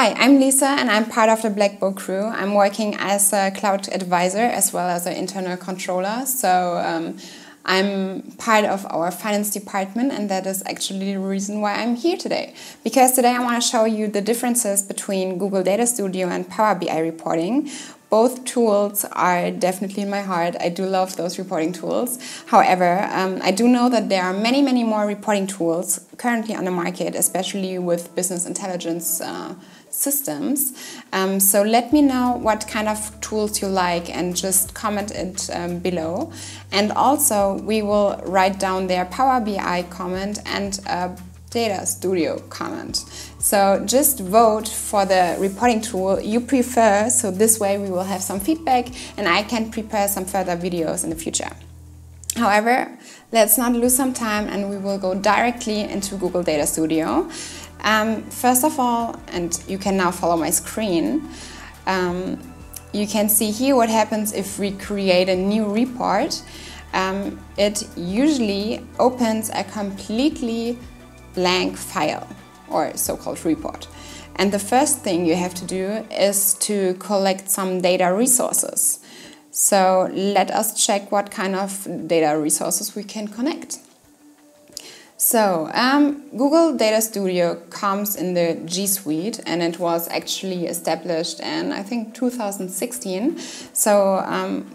Hi, I'm Lisa and I'm part of the Blackboat Crew. I'm working as a cloud advisor as well as an internal controller. So I'm part of our finance department, and that is actually the reason why I'm here today. Because today I want to show you the differences between Google Data Studio and Power BI reporting. Both tools are definitely in my heart. I do love those reporting tools. However, I do know that there are many more reporting tools currently on the market, especially with business intelligence systems. So let me know what kind of tools you like and just comment it below. And also we will write down their Power BI comment and Data Studio comment. So just vote for the reporting tool you prefer, so this way we will have some feedback and I can prepare some further videos in the future. However, let's not lose some time and we will go directly into Google Data Studio. First of all, and you can now follow my screen, you can see here what happens if we create a new report. It usually opens a completely blank file or so-called report. And the first thing you have to do is to collect some data resources. So let us check what kind of data resources we can connect. So Google Data Studio comes in the G Suite, and it was actually established in, I think, 2016. So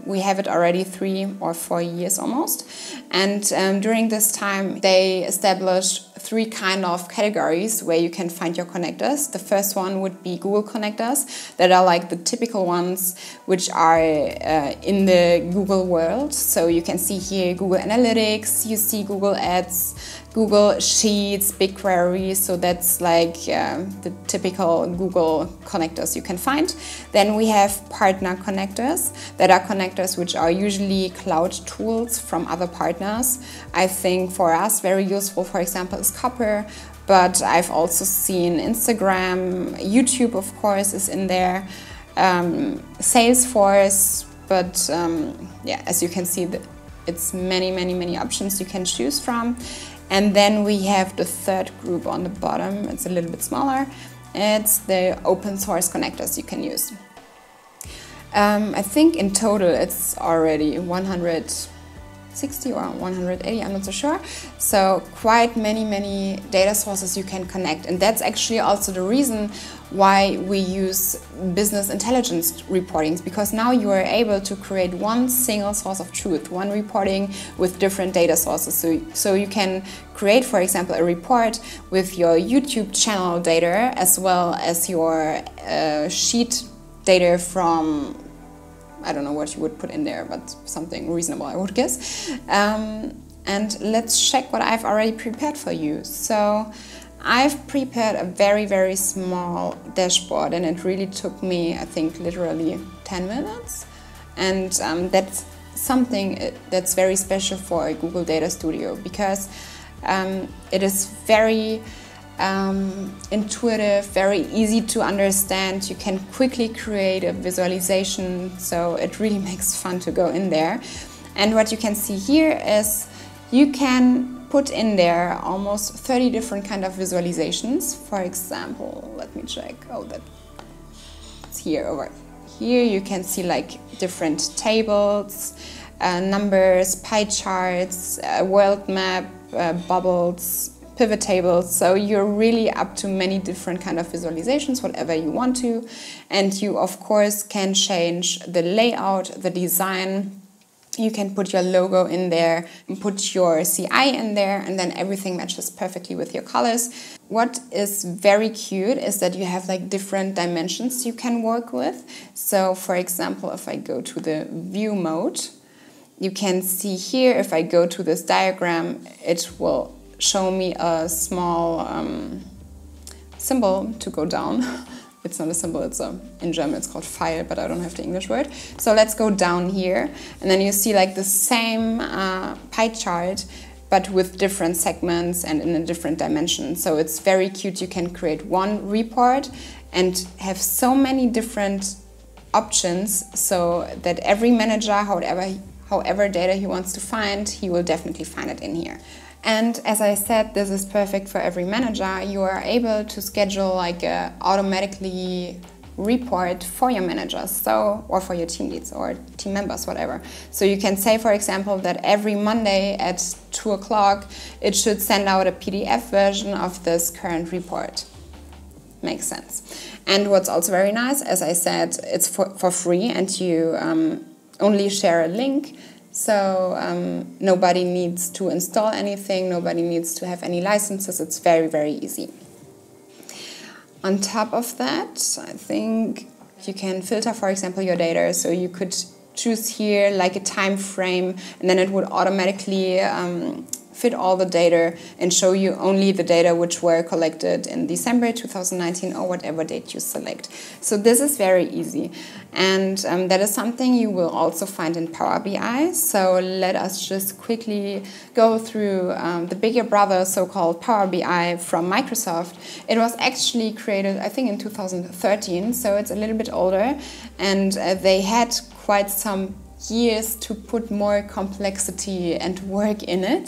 we have it already 3 or 4 years almost. And during this time they established 3 kind of categories where you can find your connectors. The first one would be Google connectors, that are like the typical ones which are in the Google world. So you can see here Google Analytics, you see Google Ads, Google Sheets, BigQuery, so that's like the typical Google connectors you can find. Then we have partner connectors, that are connectors which are usually cloud tools from other partners. I think for us very useful, for example, is Copper, but I've also seen Instagram, YouTube of course is in there, Salesforce, but yeah, as you can see, it's many options you can choose from. And then we have the third group on the bottom, it's a little bit smaller, it's the open source connectors you can use. I think in total it's already 160 or 180, I'm not so sure. So quite many data sources you can connect, and that's actually also the reason why we use business intelligence reportings, because now you are able to create one single source of truth, one reporting with different data sources. So you can create, for example, a report with your YouTube channel data as well as your sheet data from, I don't know what you would put in there, but something reasonable, I would guess. And let's check what I've already prepared for you. So I've prepared a very small dashboard, and it really took me, I think, literally 10 minutes. And that's something that's very special for Google Data Studio, because it is very intuitive, very easy to understand. You can quickly create a visualization, so it really makes fun to go in there. And what you can see here is you can put in there almost 30 different kind of visualizations. For example, let me check, oh, that's here, over here you can see like different tables, numbers, pie charts, world map, bubbles, pivot tables, so you're really up to many different kind of visualizations, whatever you want to. And you of course can change the layout, the design, you can put your logo in there and put your CI in there, and then everything matches perfectly with your colors. What is very cute is that you have like different dimensions you can work with. So for example, if I go to the view mode, you can see here, if I go to this diagram, it will show me a small symbol to go down. It's not a symbol, it's a, in German it's called file, but I don't have the English word. So let's go down here, and then you see like the same pie chart, but with different segments and in a different dimension. So it's very cute, you can create one report and have so many different options, so that every manager, however data he wants to find, he will definitely find it in here. And as I said, this is perfect for every manager. You are able to schedule like a automatically report for your managers, so, or for your team leads or team members, whatever. So you can say, for example, that every Monday at 2 o'clock, it should send out a PDF version of this current report. Makes sense. And what's also very nice, as I said, it's for free, and you only share a link. So nobody needs to install anything, nobody needs to have any licenses. It's very, very easy. On top of that, I think you can filter, for example, your data. So you could choose here like a time frame, and then it would automatically fit all the data and show you only the data which were collected in December 2019 or whatever date you select. So this is very easy, and that is something you will also find in Power BI. So let us just quickly go through the bigger brother, so-called Power BI from Microsoft. It was actually created, I think, in 2013, so it's a little bit older, and they had quite some years to put more complexity and work in it.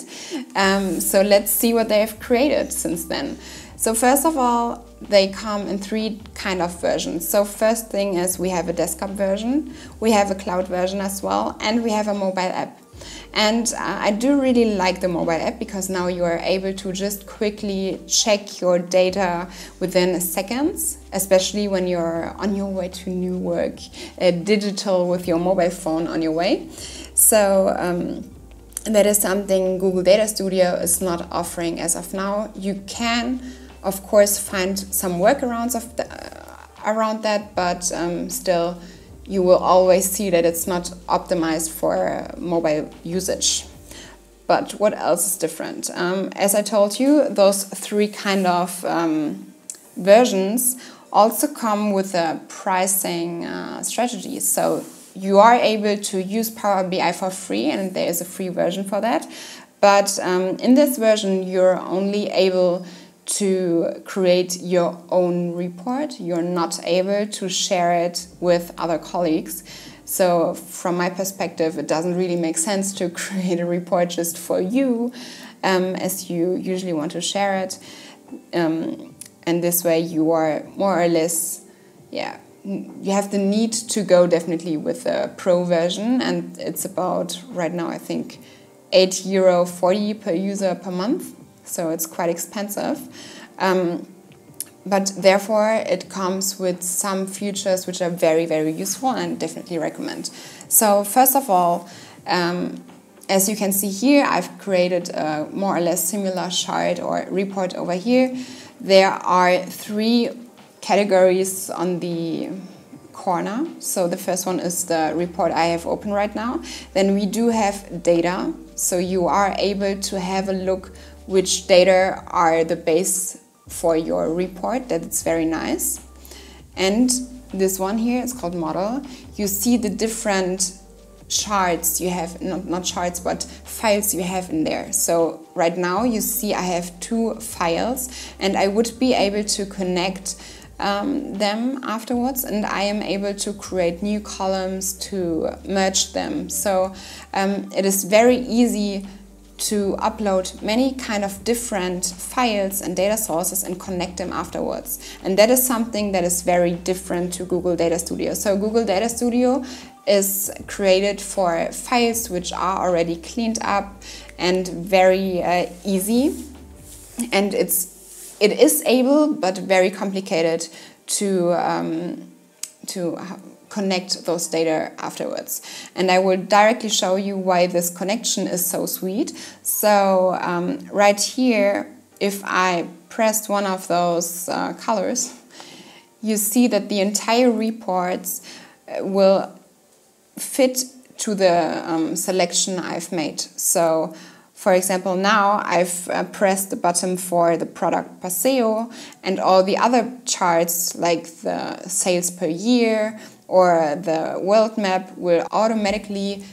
So let's see what they've created since then. So first of all, they come in 3 kind of versions. So first thing is we have a desktop version, we have a cloud version as well, and we have a mobile app. And I do really like the mobile app because now you are able to just quickly check your data within seconds, especially when you're on your way to new work, digital with your mobile phone on your way. So that is something Google Data Studio is not offering as of now. You can, of course, find some workarounds of the, around that, but still, you will always see that it's not optimized for mobile usage. But what else is different? As I told you, those 3 kind of versions also come with a pricing strategy. So you are able to use Power BI for free, and there is a free version for that. But in this version, you're only able to create your own report. You're not able to share it with other colleagues. So from my perspective, it doesn't really make sense to create a report just for you, as you usually want to share it. And this way you are more or less, yeah, you have the need to go definitely with a pro version, and it's about, right now, I think €8.40 per user per month. So it's quite expensive, but therefore it comes with some features which are very, very useful and definitely recommend. So first of all, as you can see here, I've created a more or less similar chart or report over here. There are 3 categories on the corner. So the first one is the report I have open right now. Then we do have data, so you are able to have a look which data are the base for your report. That's very nice. And this one here is called model. You see the different charts you have, not charts, but files you have in there. So right now you see I have 2 files, and I would be able to connect them afterwards, and I am able to create new columns to merge them. So it is very easy to upload many kind of different files and data sources and connect them afterwards. And that is something that is very different to Google Data Studio. So Google Data Studio is created for files which are already cleaned up and very easy. And it is able, but very complicated to connect those data afterwards. And I will directly show you why this connection is so sweet. So right here, if I pressed one of those colors, you see that the entire reports will fit to the selection I've made. So for example, now I've pressed the button for the product Paseo, and all the other charts like the sales per year or the world map will automatically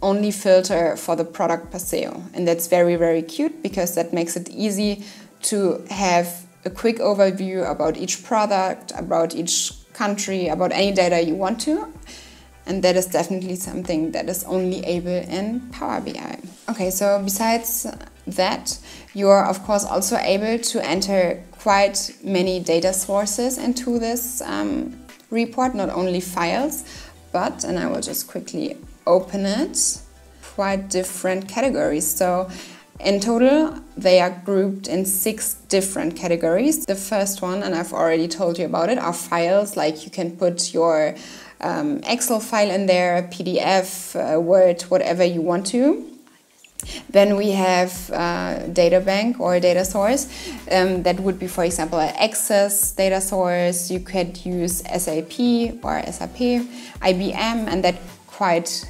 only filter for the product Paseo. And that's very, very cute, because that makes it easy to have a quick overview about each product, about each country, about any data you want to. And that is definitely something that is only able in Power BI. Okay, so besides that, you are of course also able to enter quite many data sources into this report, not only files, but, and I will just quickly open it, quite different categories. So in total, they are grouped in 6 different categories. The first one, and I've already told you about it, are files. Like you can put your Excel file in there, PDF, Word, whatever you want to. Then we have data bank or data source. That would be, for example, an Access data source. You could use SAP or SAP, IBM, and that quite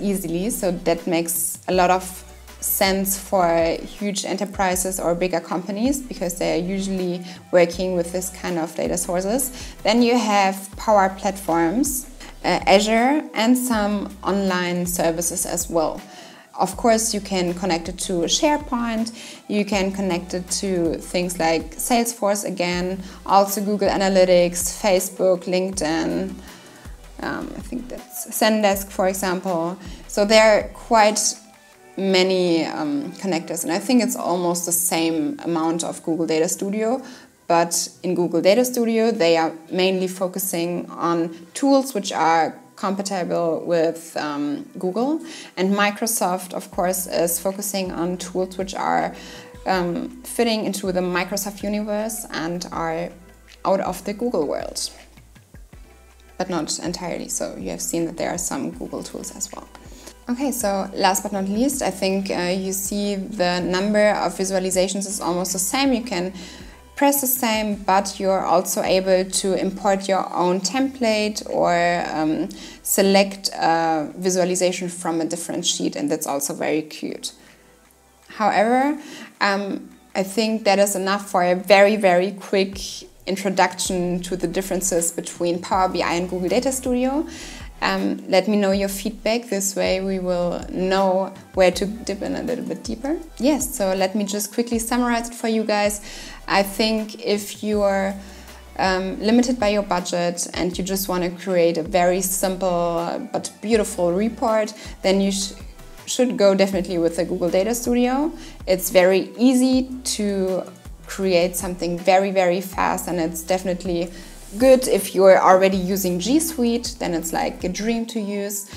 easily. So that makes a lot of sense for huge enterprises or bigger companies, because they are usually working with this kind of data sources. Then you have Power Platforms, Azure, and some online services as well. Of course, you can connect it to SharePoint, you can connect it to things like Salesforce again, also Google Analytics, Facebook, LinkedIn, I think that's Zendesk, for example. So there are quite many connectors, and I think it's almost the same amount of Google Data Studio, but in Google Data Studio they are mainly focusing on tools which are compatible with Google, and Microsoft of course is focusing on tools which are fitting into the Microsoft universe and are out of the Google world, but not entirely. So you have seen that there are some Google tools as well. Okay, so last but not least, I think you see the number of visualizations is almost the same. You can press the same, but you're also able to import your own template or select a visualization from a different sheet, and that's also very cute. However, I think that is enough for a very quick introduction to the differences between Power BI and Google Data Studio. Let me know your feedback, this way we will know where to dip in a little bit deeper. Yes, so let me just quickly summarize it for you guys. I think if you are limited by your budget and you just want to create a very simple but beautiful report, then you should go definitely with the Google Data Studio. It's very easy to create something very fast, and it's definitely good if you're already using G Suite, then it's like a dream to use.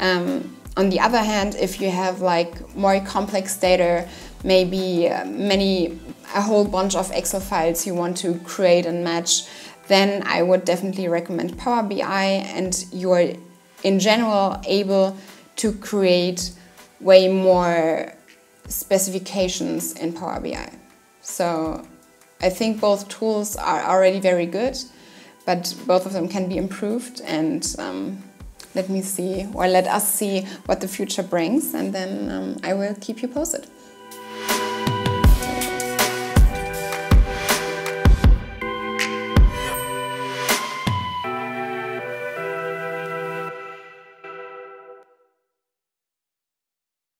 On the other hand, if you have like more complex data, maybe a whole bunch of Excel files you want to create and match, then I would definitely recommend Power BI, and you're in general able to create way more specifications in Power BI. So I think both tools are already very good, but both of them can be improved, and let us see what the future brings, and then I will keep you posted.